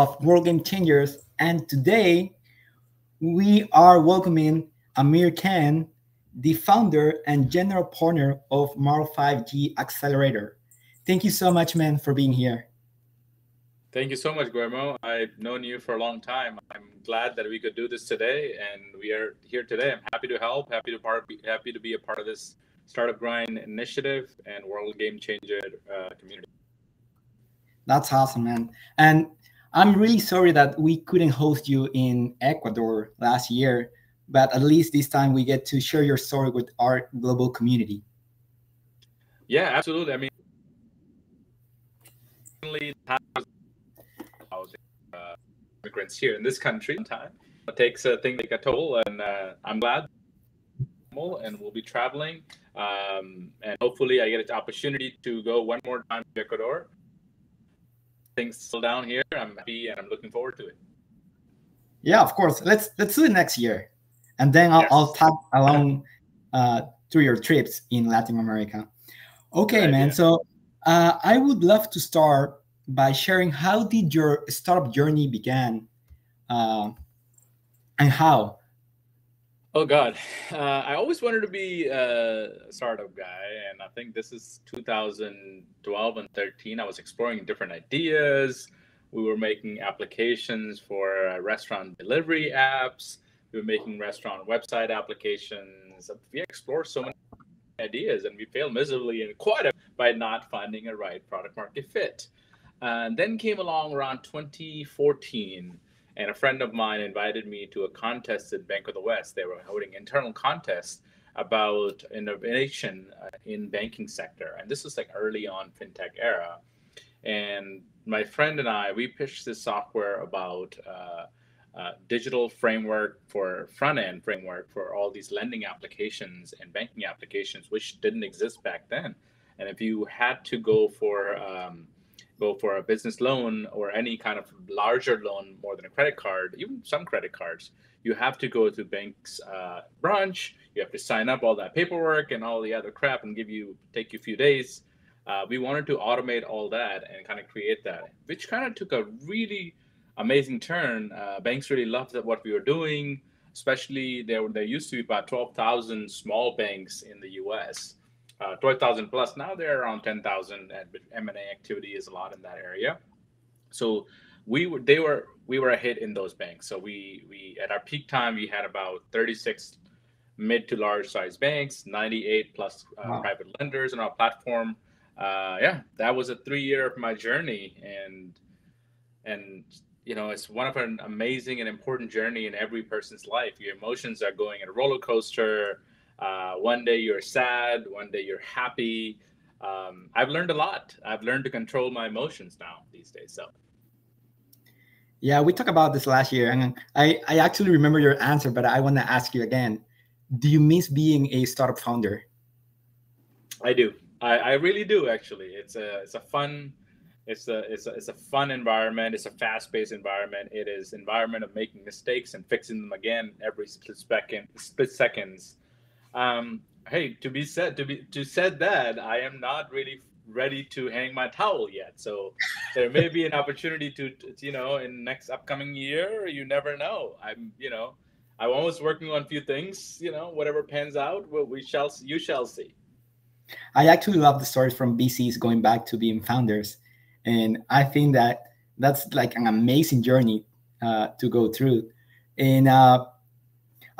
of World Game Changers, and today we are welcoming Amir Khan, the founder and general partner of Marl 5G Accelerator. Thank you so much, man, for being here. Thank you so much, Guillermo. I've known you for a long time. I'm glad that we could do this today, and we are here today. I'm happy to help, happy to be a part of this Startup Grind initiative and World Game Changer community. That's awesome, man. And I'm really sorry that we couldn't host you in Ecuador last year, but at least this time we get to share your story with our global community. Yeah, absolutely. I mean, immigrants here in this country time. It takes a thing like a toll, and I'm glad, and we'll be traveling, and hopefully I get an opportunity to go one more time to Ecuador. Things still down here. I'm happy and I'm looking forward to it. Yeah, of course. Let's do it next year, and then I'll tap along through your trips in Latin America. Okay, right, man. Yeah. So I would love to start by sharing how did your startup journey began, and how? Oh, God. I always wanted to be a startup guy, and I think this is 2012 and 13. I was exploring different ideas. We were making applications for restaurant delivery apps. We were making restaurant website applications. We explored so many ideas, and we failed miserably in quite a by not finding a right product market fit. And then came along around 2014, and a friend of mine invited me to a contest at Bank of the West. They were holding internal contests about innovation in banking sector. And this was like early on FinTech era. And my friend and I, we pitched this software about digital framework for front-end framework for all these lending applications and banking applications, which didn't exist back then. And if you had to go for a business loan or any kind of larger loan, more than a credit card, even some credit cards, you have to go to bank's branch. You have to sign up all that paperwork and all the other crap, and take you a few days. We wanted to automate all that and kind of create that, which kind of took a really amazing turn. Banks really loved what we were doing, especially there used to be about 12,000 small banks in the US. 12,000 plus, now they're around 10,000, and M&A activity is a lot in that area. So we were a hit in those banks. So we at our peak time, we had about 36 mid to large size banks, 98 plus wow, private lenders on our platform. Yeah, that was a 3-year of my journey, and you know, it's one of an amazing and important journey in every person's life. Your emotions are going at a roller coaster. One day you're sad, one day you're happy. I've learned a lot. I've learned to control my emotions now these days. So, yeah, we talked about this last year, and I actually remember your answer, but I want to ask you again. Do you miss being a startup founder? I do. I really do. Actually, it's a fun environment. It's a fast-paced environment. It is environment of making mistakes and fixing them again every split seconds. Hey, to be said that I am not really ready to hang my towel yet. So there may be an opportunity to, you know, in next upcoming year, you never know. I'm almost working on a few things, you know, whatever pans out, you shall see. I actually love the stories from VCs going back to being founders. And I think that that's like an amazing journey, to go through. And,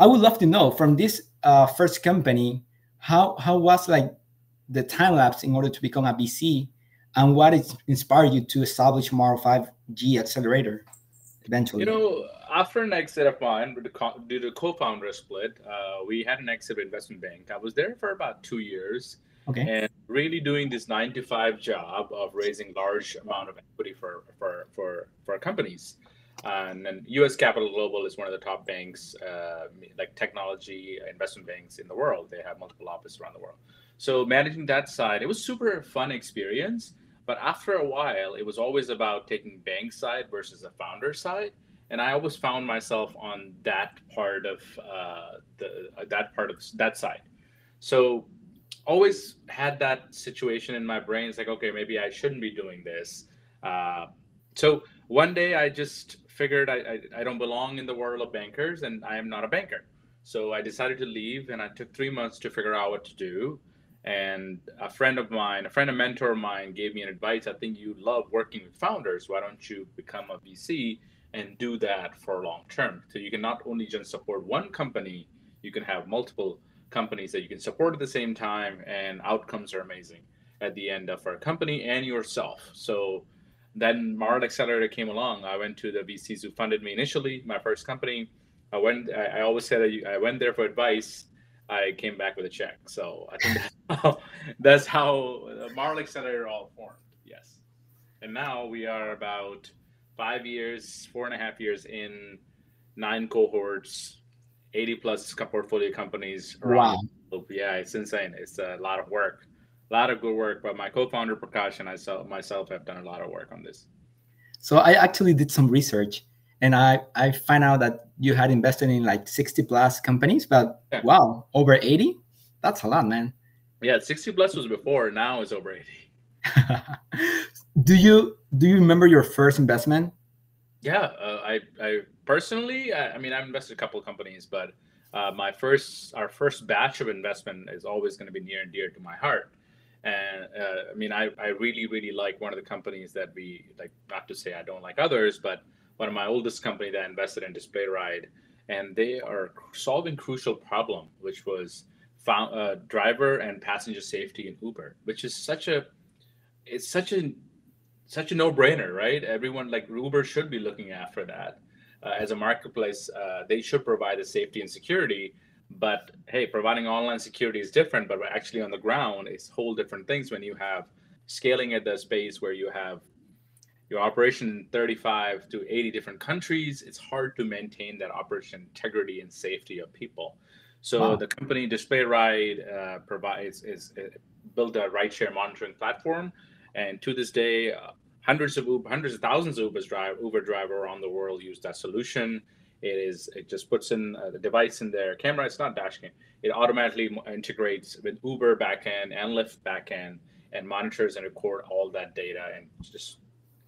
I would love to know from this, first company, how was like the time lapse in order to become a VC, and what inspired you to establish Marl 5G Accelerator eventually? You know, after an exit of mine, due to co-founder split, we had an exit investment bank. I was there for about 2 years, okay, and really doing this 9-to-5 job of raising large amount of equity for companies. And U.S. Capital Global is one of the top banks, like technology investment banks in the world. They have multiple offices around the world. So managing that side, it was super fun experience. But after a while, it was always about taking bank side versus the founder side. And I always found myself on that part of that side. So always had that situation in my brain. It's like, okay, maybe I shouldn't be doing this. So one day I just figured I don't belong in the world of bankers, and I am not a banker. So I decided to leave, and I took 3 months to figure out what to do. And a mentor of mine gave me an advice. I think you love working with founders. Why don't you become a VC and do that for long term? So you can not only just support one company, you can have multiple companies that you can support at the same time, and outcomes are amazing at the end for a company and yourself. So then Marl Accelerator came along. I went to the VCs who funded me initially, my first company. I always said I went there for advice. I came back with a check. So I think that's how Marl Accelerator all formed. Yes. And now we are about 4.5 years in, 9 cohorts, 80+ portfolio companies around. Wow. Yeah, it's insane. It's a lot of work, a lot of good work. But my co-founder Prakash and myself have done a lot of work on this. So I actually did some research, and I find out that you had invested in like 60+ companies, but yeah. Wow, over 80? That's a lot, man. Yeah, 60+ was before, now it's over 80. Do you remember your first investment? Yeah, I personally, I mean, I've invested in a couple of companies, but our first batch of investment is always going to be near and dear to my heart. And I mean, I really, really like one of the companies that we like, not to say I don't like others, but one of my oldest company that I invested in, DisplayRide, and they are solving crucial problem, which was driver and passenger safety in Uber, which is such a no-brainer, right? Everyone, like Uber, should be looking after that. As a marketplace, they should provide the safety and security, but hey, providing online security is different, but actually on the ground, it's whole different things when you have scaling at the space where you have your operation in 35 to 80 different countries. It's hard to maintain that operation integrity and safety of people. So wow. The company DisplayRide built a rideshare monitoring platform. And to this day, hundreds of thousands of Uber drivers around the world use that solution. It just puts in the device in their camera. It's not dash cam. It automatically integrates with Uber backend and Lyft backend and monitors and record all that data. And just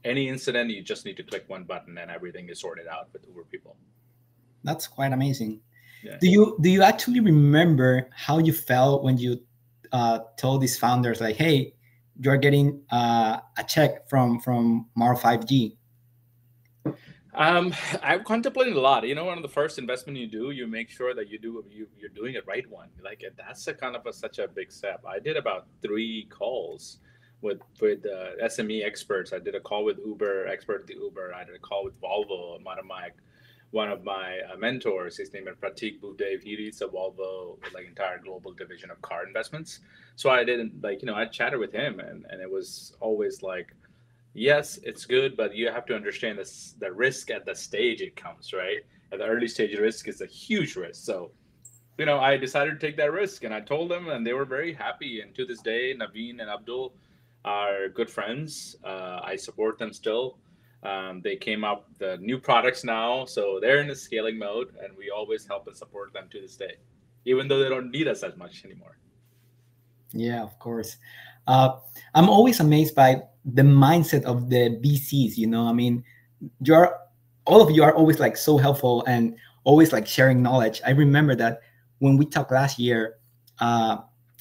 any incident, you just need to click one button and everything is sorted out with Uber people. That's quite amazing. Yeah. Do you actually remember how you felt when you told these founders like, hey, you're getting a check from Marl 5G? I've contemplated a lot. You know, one of the first investment you do, you make sure that you're doing it right one. Like that's a kind of such a big step. I did about 3 calls with SME experts. I did a call with Uber, expert at the Uber. I did a call with Volvo, one of my mentors. His name is Pratik Bhudev. He leads the Volvo like entire global division of car investments. So I didn't like, you know, I chatted with him and it was always like, yes, it's good, but you have to understand this, the risk at the stage it comes, right? At the early stage risk is a huge risk. So, you know, I decided to take that risk and I told them and they were very happy. And to this day, Naveen and Abdul are good friends. I support them still. They came up with the new products now, so they're in a scaling mode, and we always help and support them to this day, even though they don't need us as much anymore. Yeah, of course. I'm always amazed by the mindset of the VCs, you know? I mean, all of you are always like so helpful and always like sharing knowledge. I remember that when we talked last year,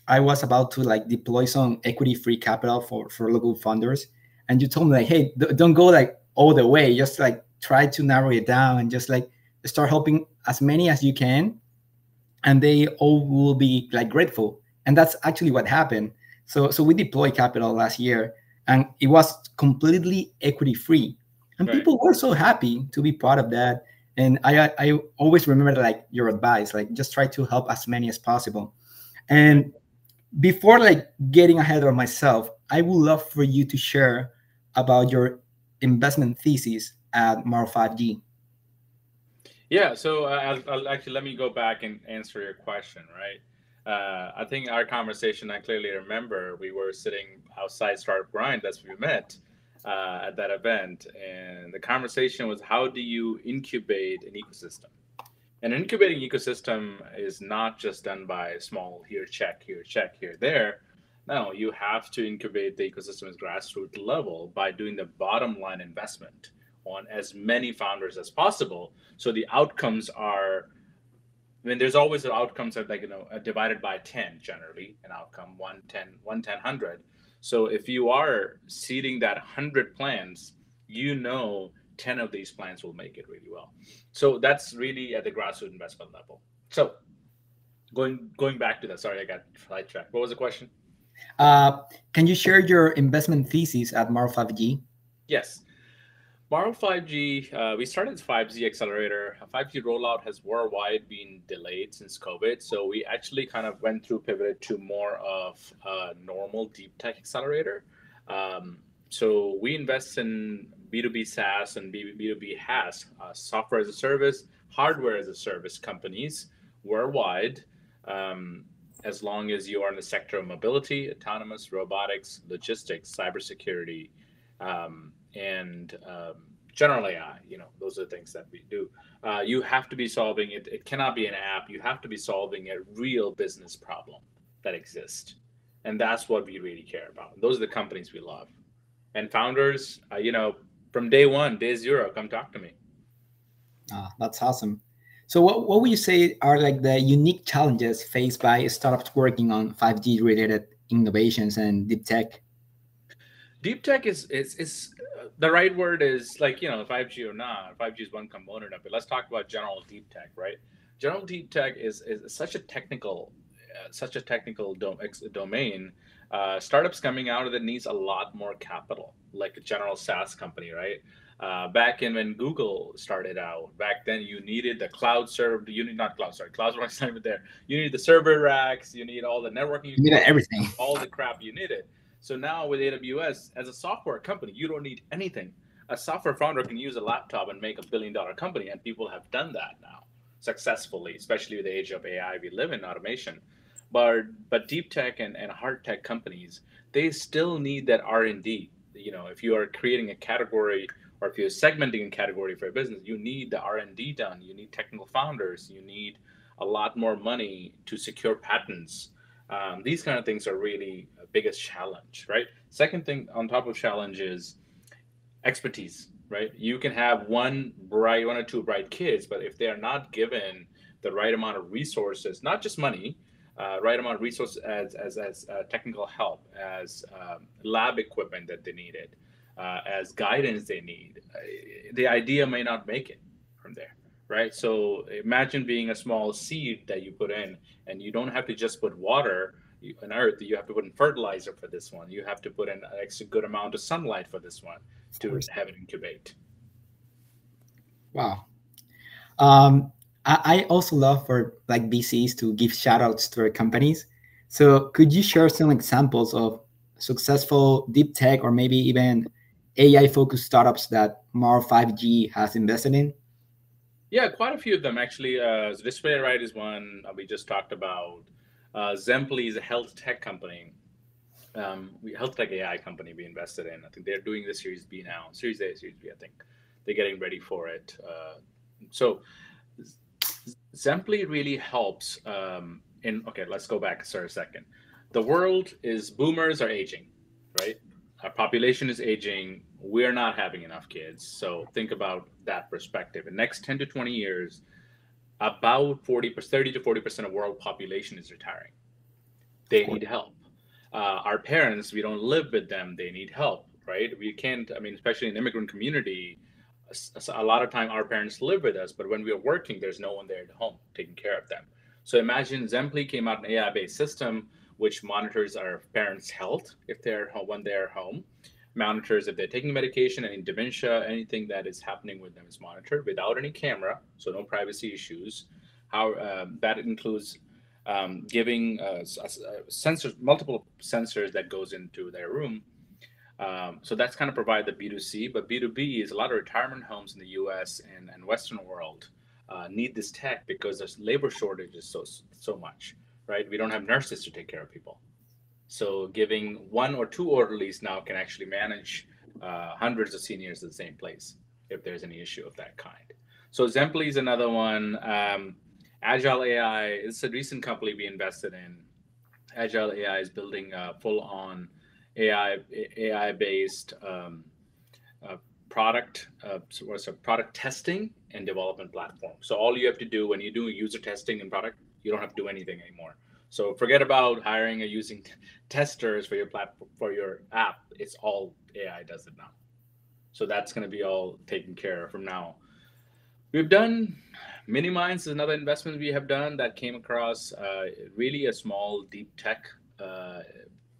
I was about to like deploy some equity-free capital for local funders, and you told me like, hey, don't go like all the way, just like try to narrow it down and just like start helping as many as you can, and they all will be like grateful. And that's actually what happened. So we deployed capital last year and it was completely equity free, and right. People were so happy to be part of that. And I always remember like your advice, like just try to help as many as possible. And before like getting ahead of myself, I would love for you to share about your investment thesis at Marl 5G. Yeah, so I'll actually, let me go back and answer your question, right? I think our conversation, I clearly remember, we were sitting outside Startup Grind, that's where we met at that event. And the conversation was, how do you incubate an ecosystem? And incubating ecosystem is not just done by small here, check, here, check, here, there. No, you have to incubate the ecosystem at grassroots level by doing the bottom line investment on as many founders as possible. So the outcomes are, I mean, there's always the outcomes that, like, you know, divided by 10, generally an outcome, 1, 10, 1, 10, 100. So if you are seeding that 100 plans, you know, 10 of these plans will make it really well. So that's really at the grassroots investment level. So going back to that, sorry, I got sidetracked. What was the question? Can you share your investment thesis at Marl 5G? Yes. Marl 5G, we started the 5G Accelerator. A 5G rollout has worldwide been delayed since COVID. So we actually kind of went through, pivoted to more of a normal deep tech accelerator. So we invest in B2B SaaS and B2B HaaS, software as a service, hardware as a service companies worldwide, as long as you are in the sector of mobility, autonomous, robotics, logistics, cybersecurity, and general AI. You know, those are the things that we do. You have to be solving it. It cannot be an app. You have to be solving a real business problem that exists. And that's what we really care about. Those are the companies we love. And founders, you know, from day one, day zero, come talk to me. Ah, that's awesome. So what would you say are like the unique challenges faced by startups working on 5G related innovations and deep tech? Deep tech is the right word is, like, you know, 5G or not, 5G is one component of it. Let's talk about general deep tech, right? General deep tech is such a technical domain. Startups coming out of it needs a lot more capital, like a general SaaS company, right? Back in when Google started out, back then you needed the cloud server. You need not cloud, sorry, cloud rack's not even there. You need the server racks. You need all the networking. You need everything. All the crap you needed. So now with AWS, as a software company, you don't need anything. A software founder can use a laptop and make a $1 billion company, and people have done that now successfully, especially with the age of AI we live in, automation. But deep tech and hard tech companies, they still need that R&D. You know, if you are creating a category or if you're segmenting a category for a business, you need the R&D done. You need technical founders. You need a lot more money to secure patents. These kind of things are really the biggest challenge, right? Second thing on top of challenge is expertise, right? You can have one or two bright kids, but if they are not given the right amount of resources, not just money, right amount of resources as technical help, as lab equipment that they needed, as guidance they need, the idea may not make it from there, right? So imagine being a small seed that you put in, and you don't have to just put water in earth. You have to put in fertilizer for this one. You have to put in an extra good amount of sunlight for this one to have it incubate. Wow. I also love for like VCs to give shout outs to their companies. So could you share some examples of successful deep tech or maybe even AI focused startups that Marl 5G has invested in? Yeah, quite a few of them actually. DisplayRide is one we just talked about. Zempli is a health tech company, health tech AI company we invested in. I think they're doing the Series B now, Series A, Series B, I think. They're getting ready for it. So Zempli really helps okay, let's go back for a second. The world is, boomers are aging, right? Our population is aging. We're not having enough kids. So think about that perspective. In the next 10 to 20 years, about 30 to 40% of world population is retiring. They need help. Our parents, we don't live with them. They need help, right? We can't, I mean, especially in the immigrant community, a lot of time our parents live with us, but when we are working, there's no one there at home taking care of them. So imagine Zempli came out an AI-based system which monitors our parents' health if they're when they're home, monitors if they're taking medication, any dementia, anything that is happening with them is monitored without any camera, so no privacy issues. How that includes giving sensors, multiple sensors that goes into their room. So that's kind of provide the B2C, but B2B is a lot of retirement homes in the US and Western world need this tech because there's labor shortages so much, right? We don't have nurses to take care of people. So giving 1 or 2 orderlies now can actually manage hundreds of seniors in the same place if there's any issue of that kind. So Zempli is another one. Agile AI is a recent company we invested in. Agile AI is building full-on AI-based product, product testing and development platform. So all you have to do when you do user testing and product, you don't have to do anything anymore. So forget about hiring or using testers for your platform, for your app. It's all AI does it now. So that's going to be all taken care of from now. We've done Minimines is another investment we have done that came across really a small deep tech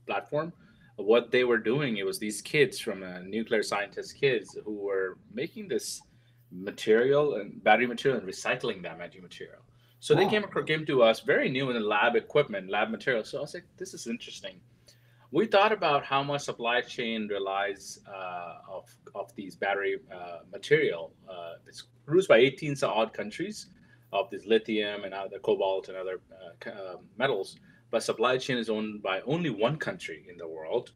platform. What they were doing, it was these kids from nuclear scientist kids who were making this material and battery material and recycling that battery material. So wow. They came to us very new in the lab equipment, lab material. So I was like, this is interesting. We thought about how much supply chain relies of these battery material. It's produced by 18 odd countries of this lithium and other cobalt and other metals. But supply chain is owned by only one country in the world,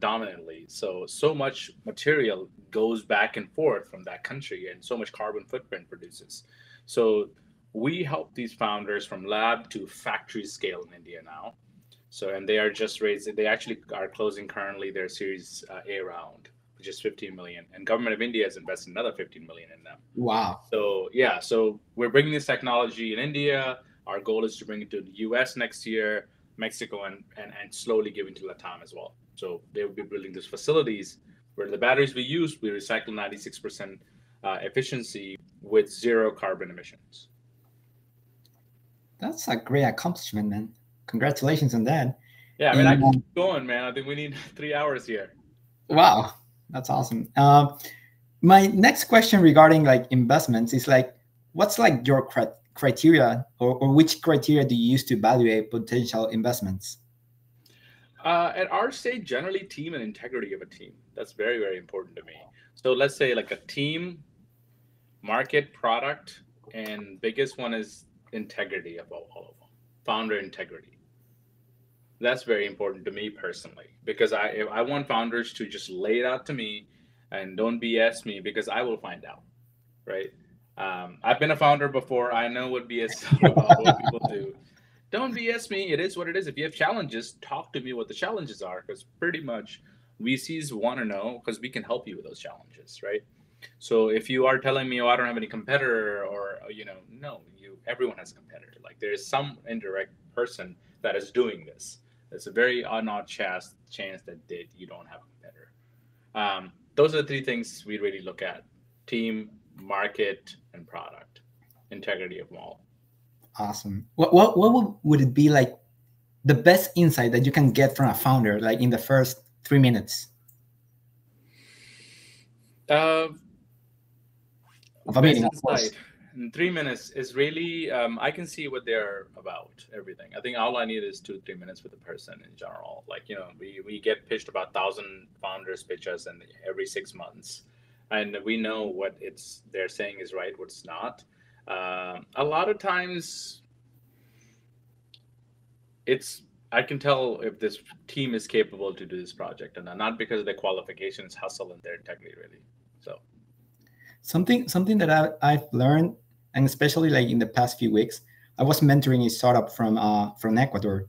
dominantly. So much material goes back and forth from that country, and so much carbon footprint produces. So we help these founders from lab to factory scale in India now. So, and they are just raising, they actually are closing currently their Series A round, which is 15 million. And government of India has invested another 15 million in them. Wow. So yeah, so we're bringing this technology in India. Our goal is to bring it to the U.S. next year, Mexico, and slowly giving to LATAM as well. So they will be building these facilities where the batteries we use, we recycle 96% efficiency with zero carbon emissions. That's a great accomplishment, man. Congratulations on that. Yeah, I mean, I keep going, man. I think we need 3 hours here. Wow, that's awesome. My next question regarding like investments is like, what's like your criteria or which criteria do you use to evaluate potential investments? At our stage, generally team and integrity of a team. That's very, very important to me. So let's say like a team, market, product, and biggest one is integrity of all of them, founder integrity. That's very important to me personally, because I want founders to just lay it out to me and don't BS me, because I will find out, right? I've been a founder before. I know what BS about what people do. Don't BS me. It is what it is. If you have challenges, talk to me what the challenges are, because pretty much VCs want to know, because we can help you with those challenges, right? So if you are telling me, oh, I don't have any competitor, or you know, no, everyone has a competitor. Like there is some indirect person that is doing this. There's a very odd chance that you don't have a competitor. Those are the three things we really look at: team, market, and product. Integrity of them all. Awesome. What would it be like the best insight that you can get from a founder, like in the first 3 minutes? Of a meeting, of course. In 3 minutes is really, I can see what they're about, everything. I think all I need is 2-3 minutes with the person in general. Like, you know, we get pitched about 1,000 founders pitch us and every 6 months. And we know what they're saying is right, what's not. A lot of times, I can tell if this team is capable to do this project, and not because of their qualifications, hustle, and their integrity, really. So, something that I've learned, and especially like in the past few weeks, I was mentoring a startup from Ecuador,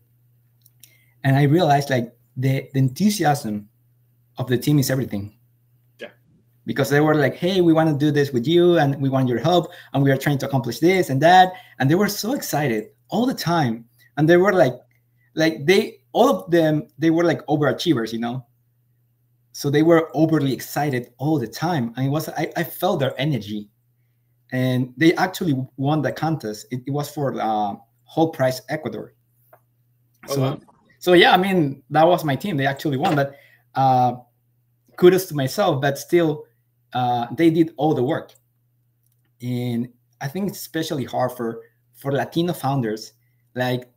and I realized like the enthusiasm of the team is everything. Because they were like, hey, we want to do this with you, and we want your help, and we are trying to accomplish this and that. And they were so excited all the time. And they were all of them were like overachievers, you know? So they were overly excited all the time. And I felt their energy. And they actually won the contest. It was for Whole Price Ecuador. So, wow. So yeah, I mean, that was my team. They actually won, but kudos to myself, but still, they did all the work. And I think it's especially hard for Latino founders, like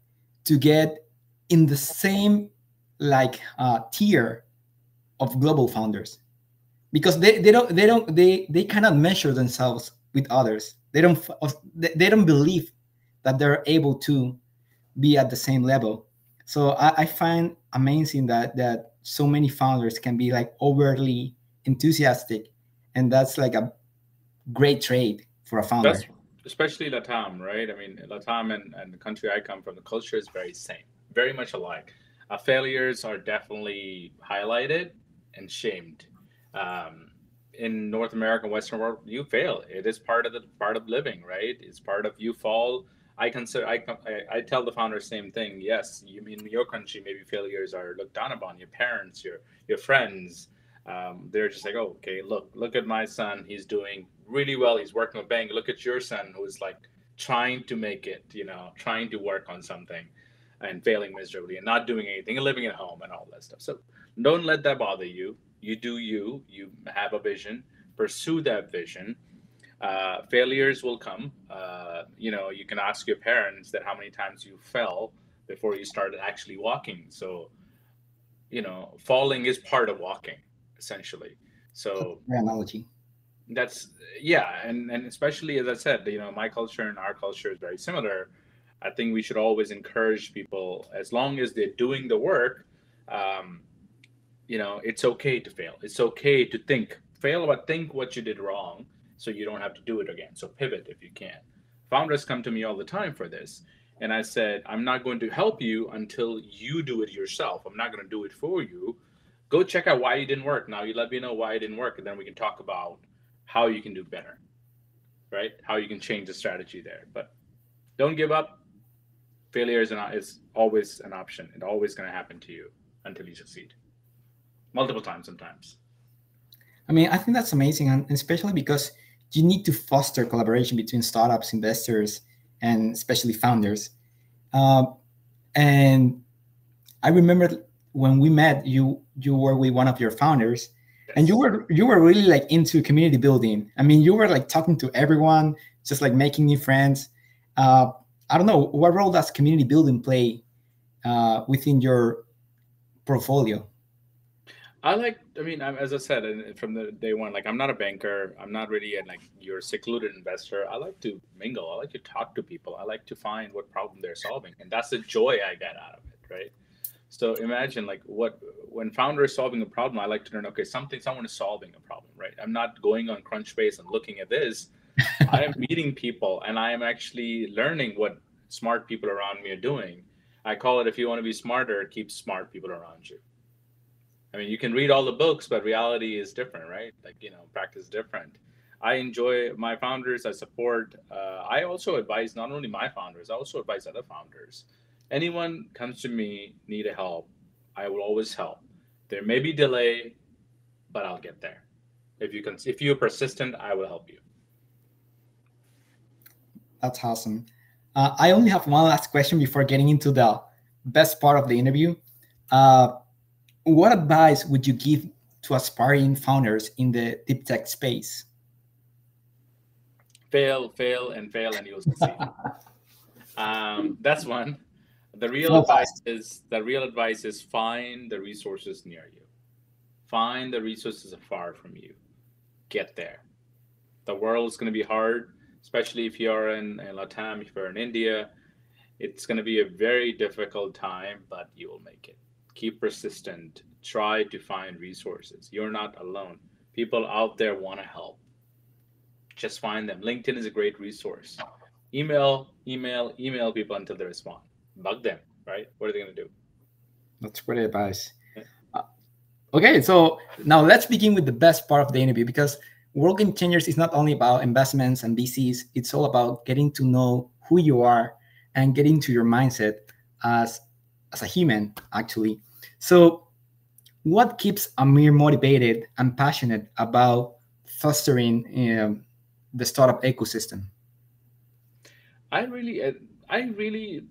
to get in the same like tier of global founders, because they cannot measure themselves with others. They don't believe that they're able to be at the same level. So I find amazing that so many founders can be like overly enthusiastic, and that's like a great trait for a founder. That's especially LATAM, right? I mean, LATAM and the country I come from, the culture is very same. very much alike. Failures are definitely highlighted and shamed. In North America, Western world, you fail. It is part of living, right? It's part of you fall. I tell the founder the same thing. Yes, you mean in your country, maybe failures are looked down upon. Your parents, your friends, they're just like, oh, okay, look at my son. He's doing really well. He's working with bank. Look at your son who's like trying to make it, trying to work on something and failing miserably and not doing anything and living at home and all that stuff. So don't let that bother you. You do you. You have a vision. Pursue that vision. Failures will come. You can ask your parents that how many times you fell before you started actually walking. So, falling is part of walking, essentially. So that's analogy. That's yeah, and especially as I said, my culture and our culture is very similar. I think we should always encourage people, as long as they're doing the work. It's okay to fail. It's okay to think what you did wrong, so you don't have to do it again. So pivot if you can. Founders come to me all the time for this. And I said, I'm not going to help you until you do it yourself. I'm not going to do it for you. Go check out why it didn't work. Now you let me know why it didn't work. And then we can talk about how you can do better, right? How you can change the strategy there. But don't give up. Failure is always an option. It's always going to happen to you until you succeed. Multiple times sometimes. I mean, I think that's amazing. And especially because you need to foster collaboration between startups, investors, and especially founders. And I remember when we met, you were with one of your founders, yes. And you were really like into community building. I mean, you were like talking to everyone, just like making new friends. I don't know, what role does community building play within your portfolio? As I said, and from the day one, like I'm not a banker. I'm not really you're secluded investor. I like to mingle. I like to talk to people. I like to find what problem they're solving. And that's the joy I get out of it, right? So imagine when founder is solving a problem, I like to learn, okay, someone is solving a problem, right? I'm not going on Crunchbase and looking at this. I am meeting people and I am actually learning what smart people around me are doing. I call it, if you want to be smarter, keep smart people around you. I mean, you can read all the books, but reality is different, right? Practice different. I enjoy my founders. I support. I also advise not only my founders. I also advise other founders. Anyone comes to me, need a help, I will always help. There may be delay, but I'll get there. If you're persistent, I will help you. That's awesome. I only have one last question before getting into the best part of the interview. What advice would you give to aspiring founders in the deep tech space? Fail, and you'll succeed. That's one. The real advice is find the resources near you. Find the resources afar from you. Get there. The world's going to be hard, especially if you're in LATAM, if you're in India. It's going to be a very difficult time, but you will make it. Keep persistent. Try to find resources. You're not alone. People out there want to help. Just find them. LinkedIn is a great resource. Email people until they respond. Bug them, right? What are they going to do? That's great advice. Yeah. Okay, so now let's begin with the best part of the interview, because World Game Changers is not only about investments and VCs. It's all about getting to know who you are and getting to your mindset as a human, actually. So what keeps Amir motivated and passionate about fostering the startup ecosystem? I really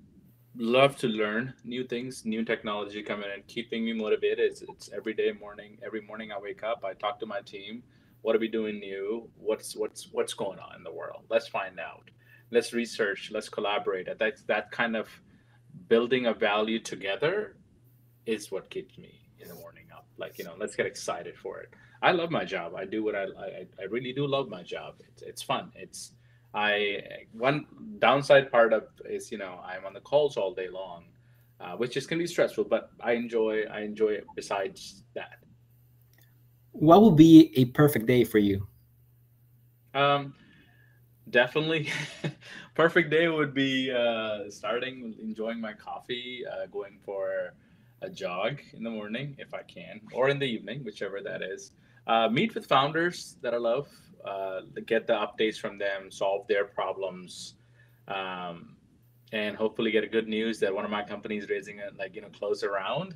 love to learn new things, new technology coming in. Keeping me motivated is it's every morning I wake up, I talk to my team. What are we doing new? What's going on in the world? Let's find out. Let's research. Let's collaborate. That's that kind of building a value together is what keeps me in the morning up. Let's get excited for it. I love my job. I do what I really do love my job. It's fun. One downside part of is, I'm on the calls all day long, which is going to be stressful, but I enjoy it besides that. What would be a perfect day for you? Definitely perfect day would be starting with enjoying my coffee, going for a jog in the morning if I can, or in the evening, whichever that is. Meet with founders that I love, get the updates from them, solve their problems, and hopefully get a good news that one of my companies raising a close a round.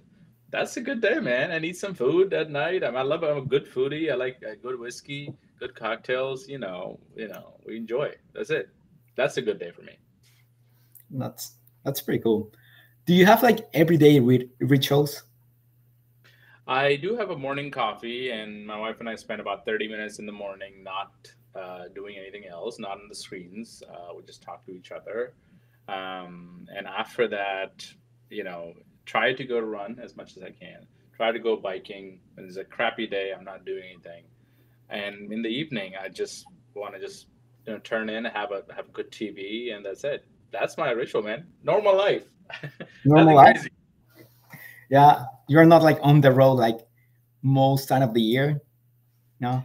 That's a good day, man. I need some food at night. I'm a good foodie. I like good whiskey, good cocktails. You know, we enjoy. That's it. That's a good day for me. That's pretty cool. Do you have everyday rituals? I do have a morning coffee, and my wife and I spend about 30 minutes in the morning not doing anything else, not on the screens. We just talk to each other. And after that, try to go run as much as I can. Try to go biking. When it's a crappy day, I'm not doing anything. And in the evening, I just want to turn in, have a good TV, and that's it. That's my ritual, man. Normal life. Normal life. Yeah, you're not on the road most time of the year. No.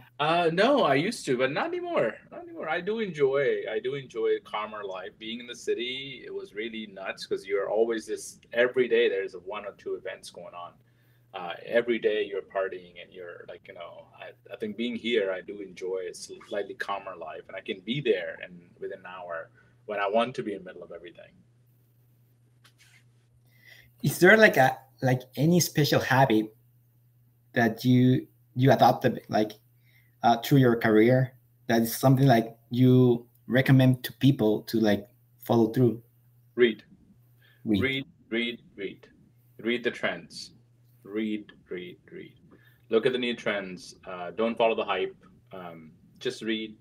No, I used to, but not anymore. Not anymore. I do enjoy calmer life. Being in the city, it was really nuts because you're always every day there's one or two events going on. Every day you're partying and you're I think being here, I do enjoy a slightly calmer life, and I can be there and within an hour when I want to be in the middle of everything. Is there any special habit that you adopted through your career that is something you recommend to people to follow through? Read the trends. Read. Look at the new trends. Don't follow the hype. Just read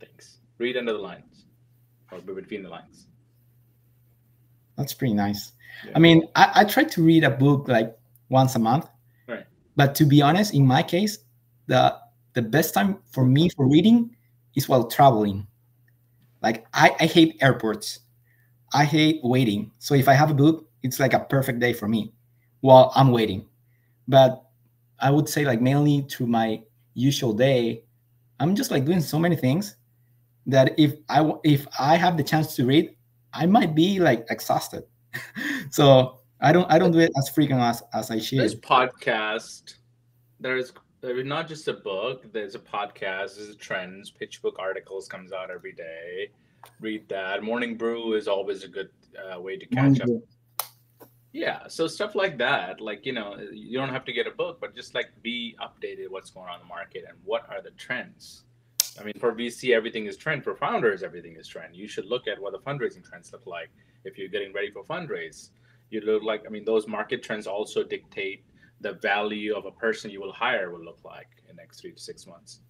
things. Read under the lines or between the lines. That's pretty nice. Yeah. I mean, I try to read a book once a month. Right. But to be honest, in my case, the best time for me for reading is while traveling. I hate airports. I hate waiting. So if I have a book, it's a perfect day for me while I'm waiting. But I would say mainly through my usual day, I'm just doing so many things that if I have the chance to read, I might be exhausted. So I don't do it as frequent as I should. There's podcast. There's not just a book. There's a podcast. There's trends. PitchBook articles comes out every day. Read that. Morning Brew is always a good way to catch up. Yeah. So stuff like that, you don't have to get a book, but just be updated what's going on in the market and what are the trends. I mean, for VC, everything is trend. For founders, everything is trend. You should look at what the fundraising trends look like. If you're getting ready for fundraise, you look those market trends also dictate the value of a person you will hire will look like in the next 3 to 6 months.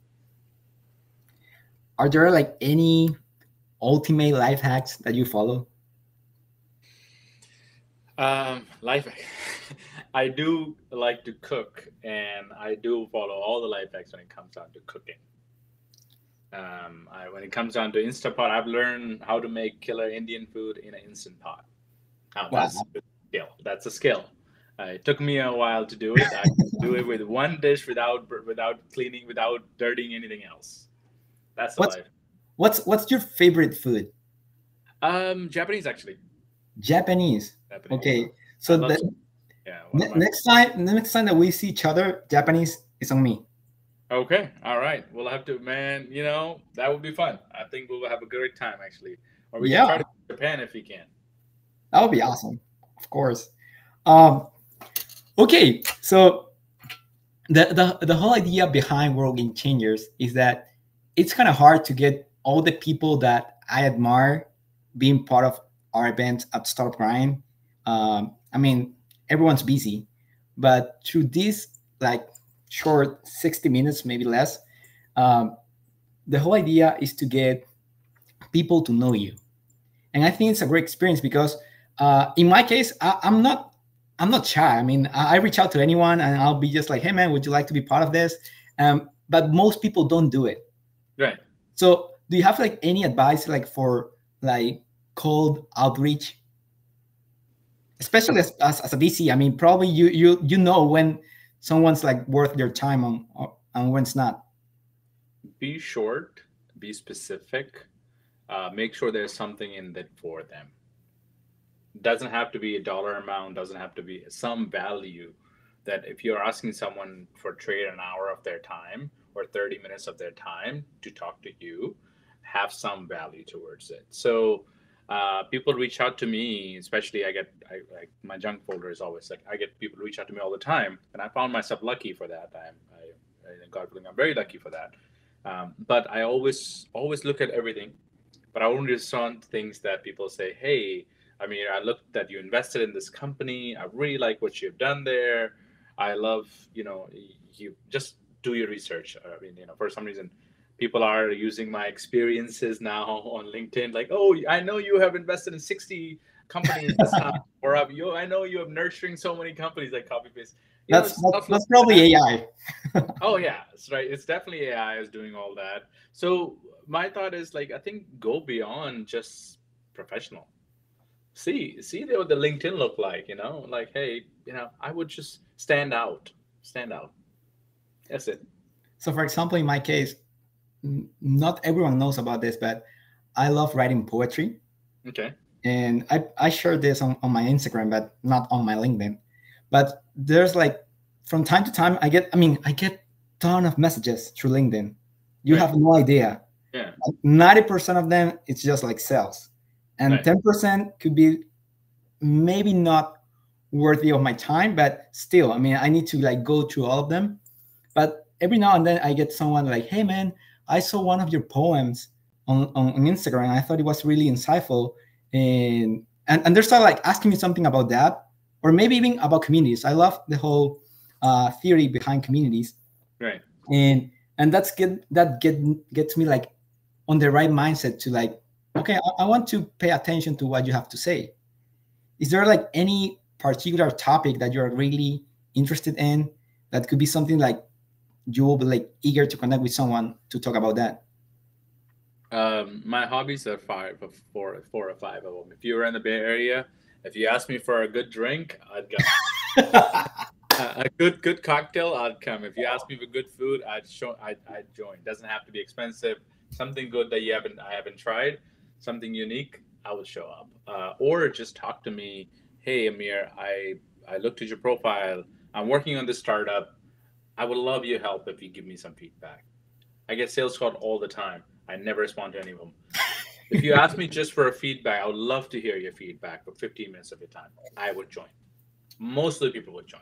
Are there any ultimate life hacks that you follow? Life hack. I do like to cook, and I do follow all the life hacks when it comes down to cooking. When it comes down to Instapot, I've learned how to make killer Indian food in an Instant Pot. Now, wow. That's a good skill. That's a skill. It took me a while to do it. I can do it with one dish without cleaning, without dirtying anything else. That's the life. What's your favorite food? Japanese, actually. Japanese. Okay. So next time that we see each other, Japanese is on me. Okay. All right. We'll have to, man, that would be fun. I think we'll have a great time, actually. Or we can try to go to Japan if we can. That would be awesome. Of course. Okay. So the whole idea behind World Game Changers is that it's kind of hard to get all the people that I admire being part of our event at Startup Grind. I mean, everyone's busy, but through this, short 60 minutes, maybe less, the whole idea is to get people to know you. And I think it's a great experience because in my case, I'm not shy. I mean, I reach out to anyone and I'll be just hey man, would you like to be part of this? But most people don't do it. Right. So do you have any advice for cold outreach, especially as a VC? I mean, probably you know when someone's worth their time on when it's not. Be short, be specific, make sure there's something in that for them. Doesn't have to be a dollar amount, doesn't have to be some value that if you're asking someone for trade an hour of their time or 30 minutes of their time to talk to you, have some value towards it. So people reach out to me, especially I get my junk folder is always like, I get people reach out to me all the time, and I found myself lucky for that. God willing, I'm very lucky for that. But I always look at everything, but I only respond to things that people say, hey, I mean, I looked that you invested in this company. I really like what you've done there. I love, you know, you just do your research. I mean, you know, for some reason, people are using my experiences now on LinkedIn. Like, oh, I know you have invested in 60 companies this time, or I know you have nurturing so many companies. Like copy paste. That's probably AI. Oh yeah, that's right. It's definitely AI is doing all that. So my thought is like, I think go beyond just professional. See what the LinkedIn look like, you know, like, hey, you know, I would just stand out. That's it. So for example, in my case, not everyone knows about this, but I love writing poetry. Okay. And I shared this on my Instagram, but not on my LinkedIn. But there's like, from time to time, I get ton of messages through LinkedIn. You right. have no idea. Yeah. Like 90% of them, it's just like sales. And right. 10% could be maybe not worthy of my time, but still, I mean, I need to like go through all of them. But every now and then I get someone like, hey man, I saw one of your poems on Instagram. I thought it was really insightful. And they're sort of like asking me something about that, or maybe even about communities. I love the whole theory behind communities. Right. And that's good. That gets me like on the right mindset to like, okay, I want to pay attention to what you have to say. Is there like any particular topic that you're really interested in that could be something like you will be like eager to connect with someone to talk about that? My hobbies are four or five of them. If you were in the Bay Area, if you asked me for a good drink, I'd go. A good cocktail, I'd come. If you asked me for good food, I'd join. Doesn't have to be expensive. Something good that I haven't tried. Something unique, I will show up. Or just talk to me. Hey, Amir, I looked at your profile. I'm working on this startup. I would love your help if you give me some feedback. I get sales called all the time. I never respond to any of them. If you ask me just for a feedback, I would love to hear your feedback for 15 minutes of your time. I would join. Most of the people would join.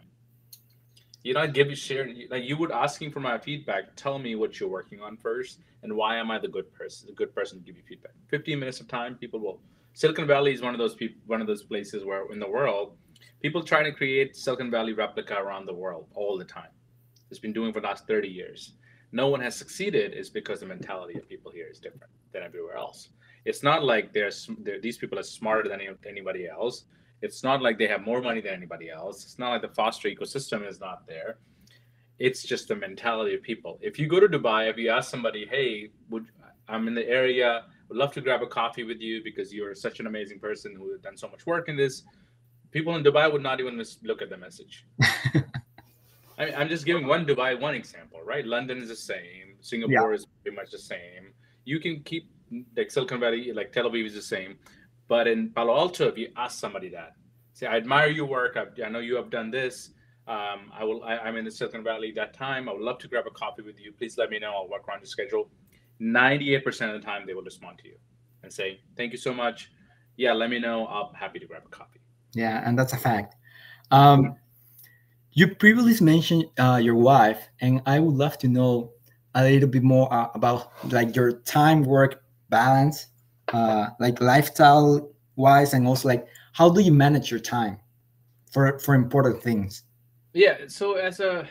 You're not giving share. Like you would asking for my feedback. Tell me what you're working on first, and why am I the good person? The good person to give you feedback. 15 minutes of time, people will. Silicon Valley is one of those places where in the world, people try to create Silicon Valley replica around the world all the time. It's been doing for the last 30 years. No one has succeeded. Is because the mentality of people here is different than everywhere else. It's not like these people are smarter than anybody else. It's not like they have more money than anybody else. It's not like the foster ecosystem is not there. It's just the mentality of people. If you go to Dubai, if you ask somebody, hey, I'm in the area, would love to grab a coffee with you because you're such an amazing person who has done so much work in this. People in Dubai would not even look at the message. I mean, I'm just giving one example, right? London is the same. Singapore is pretty much the same. You can keep like Silicon Valley, like Tel Aviv is the same. But in Palo Alto, if you ask somebody that, say, I admire your work. I know you have done this. I'm in the Silicon Valley that time. I would love to grab a coffee with you. Please let me know. I'll work around your schedule. 98% of the time, they will respond to you and say, thank you so much. Yeah, let me know. I'll be happy to grab a coffee. Yeah, and that's a fact. You previously mentioned your wife, and I would love to know a little bit more about like your time-work balance. Like lifestyle wise, and also like how do you manage your time for important things? Yeah, so as a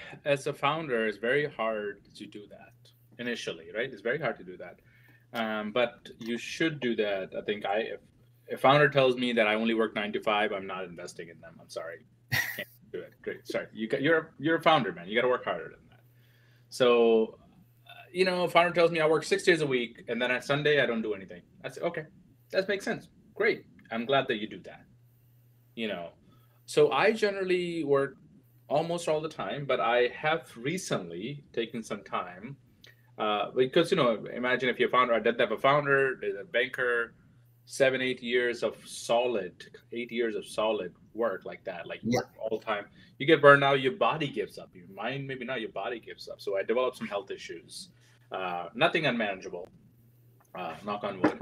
founder, it's very hard to do that initially, right? It's very hard to do that, but you should do that. I think if a founder tells me that I only work 9 to 5, I'm not investing in them. I'm sorry, I can't do it. Great, sorry. You're a founder, man. You got to work harder than that. So. You know, a founder tells me I work 6 days a week and then on Sunday I don't do anything. I say, okay, that makes sense. Great. I'm glad that you do that. You know, so I generally work almost all the time, but I have recently taken some time Because, you know, imagine if you're a founder, I didn't have a founder, there's a banker, 7-8 years of solid, 8 years of solid work like that, like work all the time. You get burned out, your body gives up. Your mind, maybe not, your body gives up. So I developed some health issues, nothing unmanageable, knock on wood.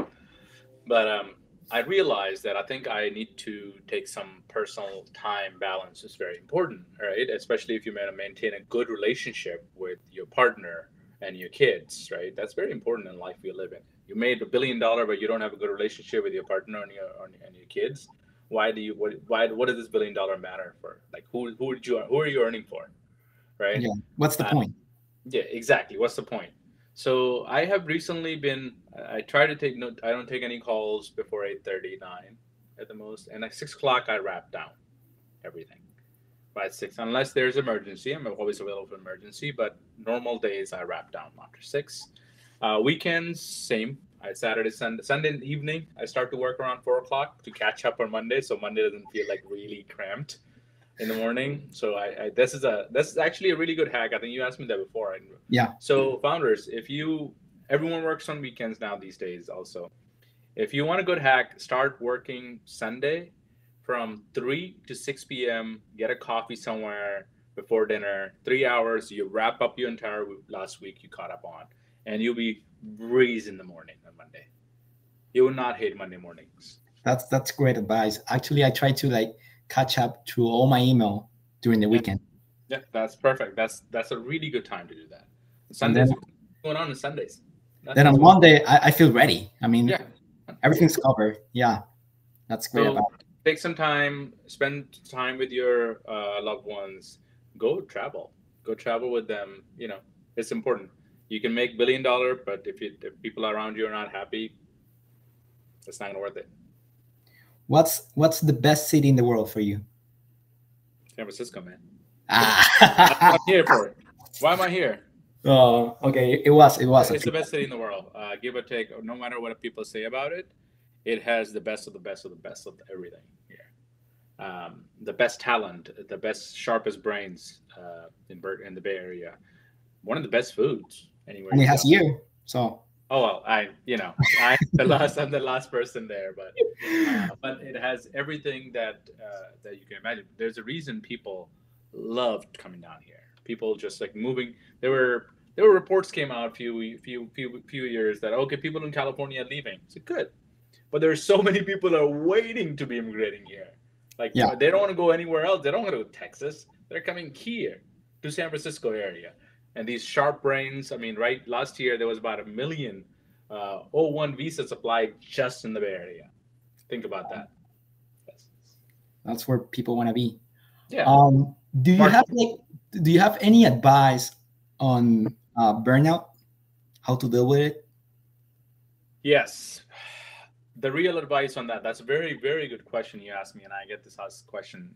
But I realized that I think I need to take some personal time balance. It's very important, right? Especially if you want to maintain a good relationship with your partner and your kids, right? That's very important in life we live in. You made $1 billion, but you don't have a good relationship with your partner and your kids. Why do you? What does this $1 billion matter for? Like, who are you earning for, right? Yeah. What's the point? Yeah, exactly. What's the point? So I have recently been. I try to take no. I don't take any calls before 8:39 at the most, and at 6 o'clock I wrap down everything by 6, unless there's emergency. I'm always available for emergency, but normal days I wrap down after 6. Weekends, same. Saturday, Sunday evening, I start to work around 4 o'clock to catch up on Monday, so Monday doesn't feel like really cramped in the morning. So this is actually a really good hack. I think you asked me that before. Yeah. So founders, everyone works on weekends now these days also. If you want a good hack, start working Sunday from 3 to 6 p.m. Get a coffee somewhere before dinner. 3 hours, you wrap up your entire last week you caught up on. And you'll be breeze in the morning on Monday. You will not hate Monday mornings. That's great advice. Actually, I try to like catch up to all my email during the weekend. Yeah, that's perfect. That's a really good time to do that. Sundays, what's going on Sundays? Then on Monday, I feel ready. I mean, everything's covered. Yeah, that's great. So take some time, spend time with your loved ones. Go travel with them. You know, it's important. You can make $1 billion, but if people around you are not happy, it's not worth it. What's the best city in the world for you? San Francisco, man. I'm here for it. Why am I here? Oh, okay. It was. It's the best city in the world, give or take. No matter what people say about it, it has the best of the best of the best of everything here. The best talent, the best sharpest brains in the Bay Area. One of the best foods anywhere. And it has you, so. Oh well, I'm the last person there, but it has everything that you can imagine. There's a reason people loved coming down here. People just like moving. There were reports came out a few years that okay, people in California are leaving. It's like, good, but there's so many people that are waiting to be immigrating here. Like they don't want to go anywhere else. They don't want to go to Texas. They're coming here to San Francisco area. And these sharp brains, I mean, right, last year there was about 1 million O-1 visas applied just in the Bay Area. Think about that. That's where people want to be. Yeah. Do you have any advice on burnout, how to deal with it? Yes. The real advice on that, that's a very, very good question you asked me, and I get this question.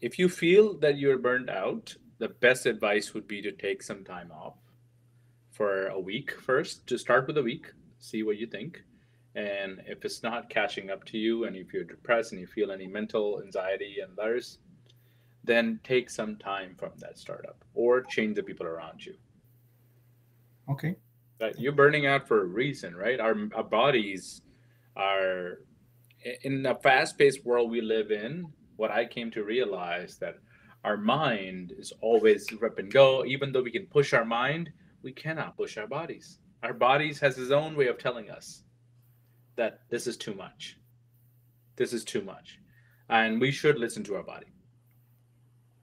If you feel that you're burned out, the best advice would be to take some time off for a week first, to start with a week, see what you think. And if it's not catching up to you, and if you're depressed and you feel any mental anxiety and others, then take some time from that startup or change the people around you. Okay. But you're burning out for a reason, right? Our bodies are, in a fast-paced world we live in, what I came to realize that our mind is always rip and go. Even though we can push our mind, we cannot push our bodies. Our bodies has its own way of telling us that this is too much. This is too much. And we should listen to our body.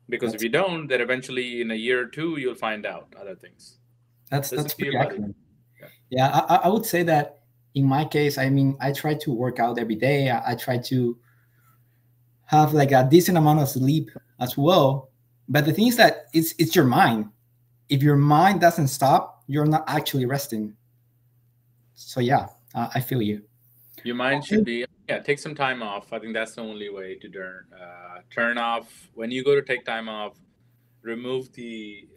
Because if you don't, then eventually in a year or two, you'll find out other things. That's pretty accurate. I would say that in my case, I mean, I try to work out every day. I try to have like a decent amount of sleep as well, but the thing is that it's your mind. If your mind doesn't stop, you're not actually resting. So I feel you. Your mind should be take some time off. I think that's the only way to turn off. When you go to take time off, remove the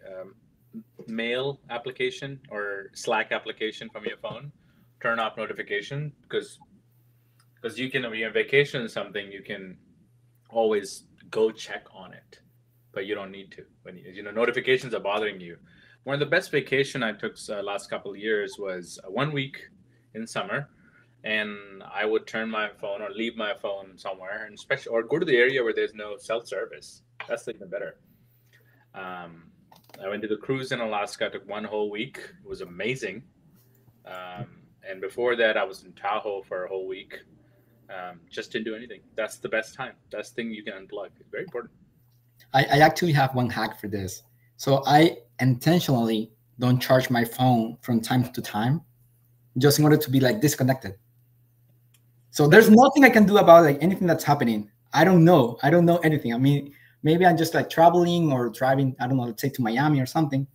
mail application or Slack application from your phone. Turn off notification because you can, when you're on vacation or something, you can always go check on it, but you don't need to. When notifications are bothering you, One of the best vacation I took last couple of years was 1 week in summer, and I would turn my phone or leave my phone somewhere, and especially or go to the area where there's no cell service. That's even better. I went to the cruise in Alaska. I took one whole week. It was amazing. And before that, I was in Tahoe for a whole week. Just didn't do anything. That's the best time. That's the thing you can unplug. It's very important. I actually have one hack for this. So I intentionally don't charge my phone from time to time, just in order to be like disconnected. So there's nothing I can do about like anything that's happening. I don't know. I don't know anything. I mean, maybe I'm just like traveling or driving, I don't know, let's say to Miami or something,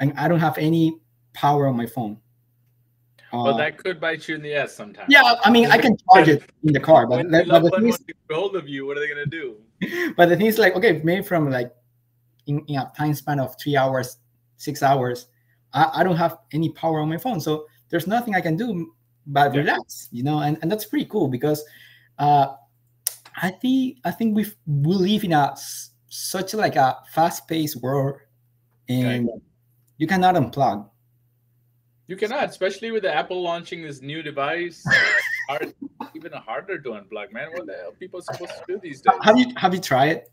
and I don't have any power on my phone. Well, that could bite you in the ass sometimes. Yeah, I mean, I can charge it in the car, but hold of you, what are they gonna do? But the thing is, like, okay, maybe from like in a time span of 3 hours, 6 hours, I don't have any power on my phone, so there's nothing I can do but relax, you know. And that's pretty cool because I think we live in such like a fast-paced world, and you cannot unplug. You cannot, especially with the Apple launching this new device. It's even harder to unplug, man. What the hell are people supposed to do these days? Have you tried it?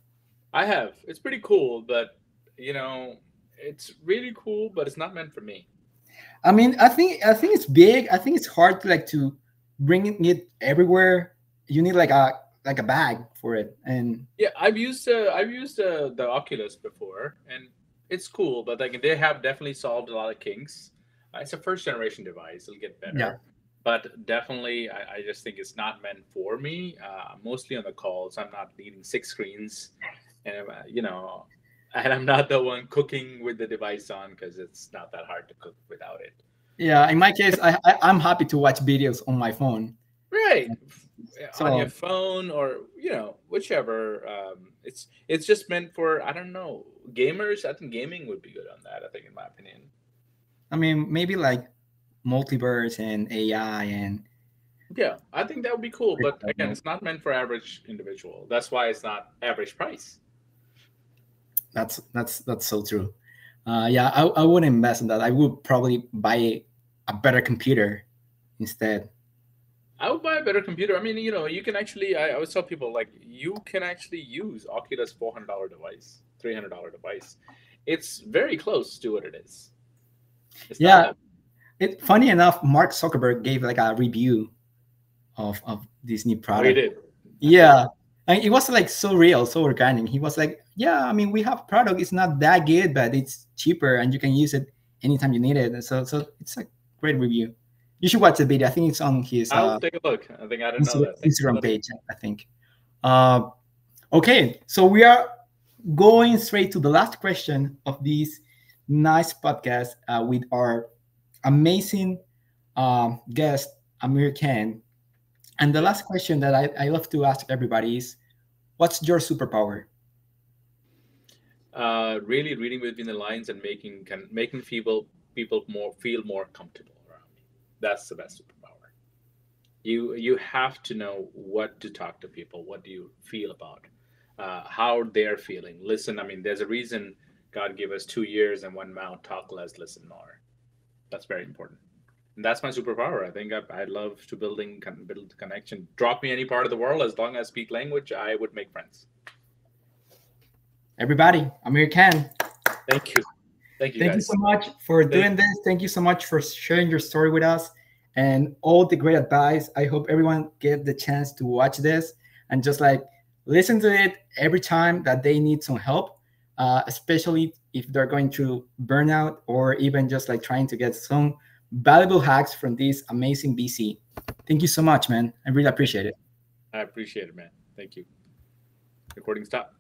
I have. It's pretty cool, but you know, it's really cool, but it's not meant for me. I mean, I think it's big. I think it's hard to like to bring it everywhere. You need like a bag for it. And yeah, I've used the Oculus before, and it's cool, but like they have definitely solved a lot of kinks. It's a first-generation device. It'll get better. Yeah. But definitely, I just think it's not meant for me. Mostly on the calls. I'm not needing 6 screens. And, you know, and I'm not the one cooking with the device on because it's not that hard to cook without it. Yeah, in my case, I'm happy to watch videos on my phone. Right. So, on your phone or, you know, whichever. It's just meant for, I don't know, gamers. I think gaming would be good on that, I think, in my opinion. I mean, maybe like multiverse and AI and. Yeah, I think that would be cool. But again, it's not meant for average individual. That's why it's not average price. That's so true. Yeah, I wouldn't invest in that. I would probably buy a better computer instead. I would buy a better computer. I mean, you know, you can actually, I always tell people, like, you can actually use Oculus $400 device, $300 device. It's very close to what it is. Yeah, funny enough, Mark Zuckerberg gave like a review of this new product. He did. Yeah, and it was like so real, so organic. He was like, yeah, I mean, we have product. It's not that good, but it's cheaper and you can use it anytime you need it. And so it's a great review. You should watch the video. I think it's on his I'll take a look. I think I don't know that. Instagram page, I think. Okay, so we are going straight to the last question of this nice podcast with our amazing guest, Amir Khan. And the last question that I love to ask everybody is, what's your superpower? Really reading between the lines and making people feel more comfortable around me. That's the best superpower. You have to know what to talk to people, what do you feel about, how they're feeling. Listen, I mean, there's a reason God gave us 2 years and 1 mouth, talk less, listen more. That's very important. And that's my superpower. I think I love to build connection. Drop me any part of the world. As long as I speak language, I would make friends. Everybody, Amir Khan. Thank you. Thank you, guys. Thank you so much for doing this. Thank you so much for sharing your story with us and all the great advice. I hope everyone get the chance to watch this and just like listen to it every time that they need some help. Especially if they're going through burnout or even just like trying to get some valuable hacks from this amazing VC. Thank you so much, man. I really appreciate it. I appreciate it, man. Thank you. Recording stop.